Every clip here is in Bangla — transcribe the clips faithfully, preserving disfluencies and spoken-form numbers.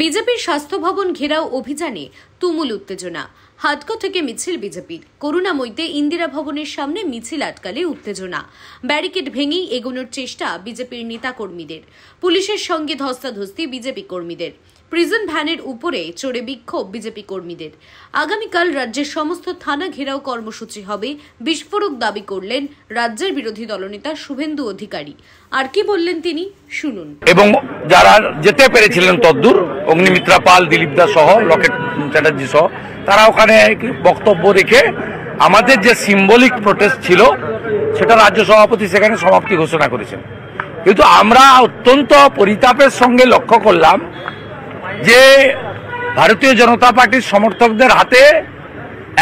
বিজেপির স্বাস্থ্য ভবন ঘেরাও অভিযানে তুমুল উত্তেজনা। হাতকো থেকে মিছিল বিজেপির। করুণাময়ীতে ইন্দিরা ভবনের সামনে মিছিল আটকালে উত্তেজনা। ব্যারিকেড ভেঙেই এগোনোর চেষ্টা বিজেপির নেতাকর্মীদের। পুলিশের সঙ্গে ধস্তাধস্তি বিজেপি কর্মীদের। প্রিজন ভ্যানের উপরে চড়ে বিক্ষোভ বিজেপি কর্মীদের। আগামীকাল রাজ্যের সমস্ত থানা ঘেরাও কর্মসূচি হবে, বিস্ফোরক দাবি করলেন রাজ্যের বিরোধী দলনেতা শুভেন্দু অধিকারী। আর কি বললেন তিনি শুনুন। এবং যারা যেতে পেরেছিলেন তদ্দূর, অগ্নিমিত্রা পাল, দিলীপ দাস সহ, লকেট চ্যাটার্জি সহ, তারা ওখানে বক্তব্য রেখে আমাদের যে সিম্বলিক প্রোটেস্ট ছিল সেটা রাজ্য সভাপতি সেখানে সমাপ্তি ঘোষণা করেছেন। কিন্তু আমরা অত্যন্ত পরিতাপের সঙ্গে লক্ষ্য করলাম যে ভারতীয় জনতা পার্টির সমর্থকদের হাতে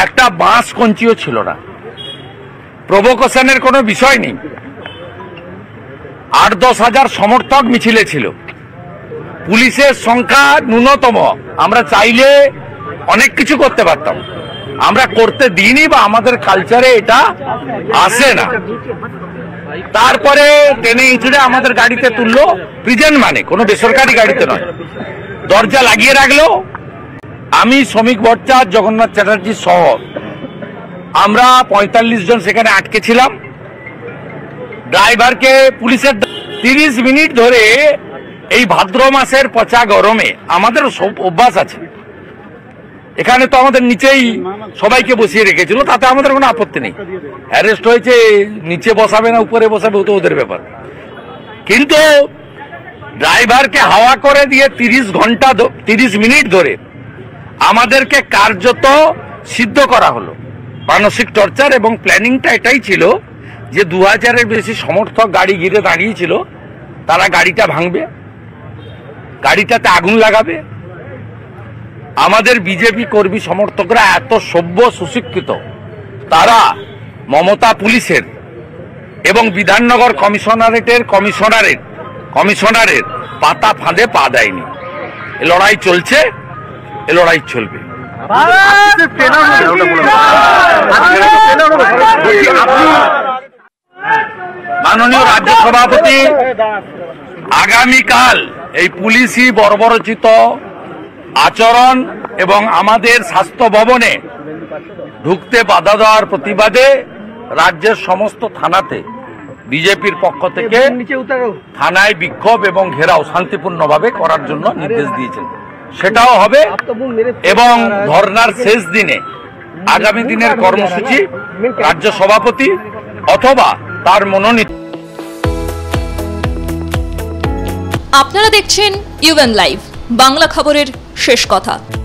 একটা বাঁশ কঞ্চিও ছিল না, প্রভোকেশনের কোনো বিষয় নেই। আট দশ হাজার সমর্থক মিছিলে ছিল, পুলিশের সংখ্যা ন্যূনতম। আমরা চাইলে অনেক কিছু করতে পারতাম, আমরা করতে দিইনি বা আমাদের কালচারে এটা আসে না। তারপরে ট্রেনে ইঁচড়ে আমাদের গাড়িতে তুললো, প্রিজন মানে কোনো বেসরকারি গাড়িতে নয়, দরজা লাগিয়ে রাখলো। আমি, শ্রমিক বর্চা, জগন্নাথ চ্যাটার্জি সহ আমরা পঁয়তাল্লিশ জন সেখানে আটকে ছিলাম। ড্রাইভারকে পুলিশের তিরিশ মিনিট ধরে, এই ভাদ্র মাসের পচা গরমে আমাদের অভ্যাস আছে, এখানে তো আমাদের নিচেই সবাইকে বসিয়ে রেখেছিল, তাতে আমাদের কোনো আপত্তি নেই। অ্যারেস্ট হয়েছে, নিচে বসাবে না উপরে বসাবে তো ওদের ব্যাপার, কিন্তু ড্রাইভারকে হাওয়া করে দিয়ে তিরিশ ঘন্টা তিরিশ মিনিট ধরে আমাদেরকে কার্যত সিদ্ধ করা হলো, মানসিক টর্চার। এবং প্ল্যানিংটা এটাই ছিল যে দু হাজারের বেশি সমর্থক গাড়ি ঘিরে দাঁড়িয়েছিল, তারা গাড়িটা ভাঙবে, গাড়িটাতে আগুন লাগাবে। আমাদের বিজেপি কর্মী সমর্থকরা এত সভ্য, সুশিক্ষিত, তারা মমতা পুলিশের এবং বিধাননগর কমিশনারেটের কমিশনারেট কমিশনারের পাতা ফাঁদে পা দেয়নি। এ লড়াই চলছে, এ লড়াই চলবে। মাননীয় রাজ্য সভাপতি আগামীকাল এই পুলিশি বর্বরোচিত আচরণ এবং আমাদের স্বাস্থ্য ভবনে ঢুকতে বাধা দেওয়ার প্রতিবাদে রাজ্যের সমস্ত থানাতে বিজেপির পক্ষ থেকে থানায় বিক্ষোভ এবং ঘেরাও শান্তিপূর্ণভাবে করার জন্য নির্দেশ দিয়েছেন, সেটাও হবে। এবং ধর্নার শেষ দিনে আগামী দিনের কর্মসূচি রাজ্য সভাপতি অথবা তার মনোনীত। আপনারা দেখছেন ইউএন লাইভ, বাংলা খবরের শেষ কথা।